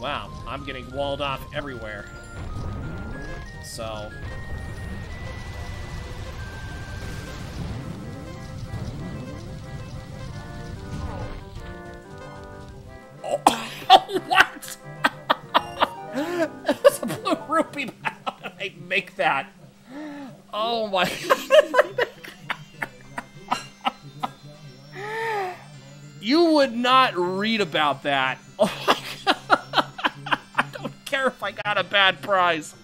Wow, I'm getting walled off everywhere. So... oh, what? That's a blue rupee. How did I make that? Oh my god. You would not read about that. Oh my god. I don't care if I got a bad prize.